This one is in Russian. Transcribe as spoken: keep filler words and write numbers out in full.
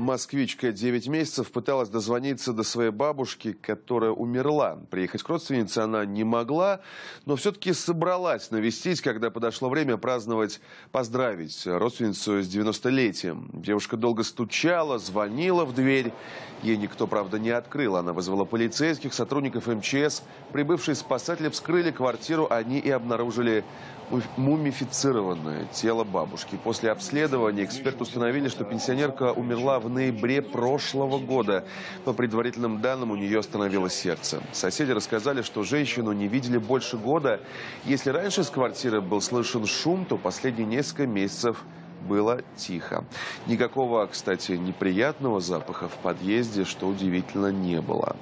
Москвичка девять месяцев пыталась дозвониться до своей бабушки, которая умерла. Приехать к родственнице она не могла, но все-таки собралась навестить, когда подошло время праздновать, поздравить родственницу с девяностолетием. Девушка долго стучала, звонила в дверь. Ей никто, правда, не открыл. Она вызвала полицейских, сотрудников МЧС. Прибывшие спасатели вскрыли квартиру, они и обнаружили мумифицированное тело бабушки. После обследования эксперты установили, что пенсионерка умерла в ноябре прошлого года. По предварительным данным, у нее остановилось сердце. Соседи рассказали, что женщину не видели больше года. Если раньше с квартиры был слышен шум, то последние несколько месяцев было тихо. Никакого, кстати, неприятного запаха в подъезде, что удивительно, не было.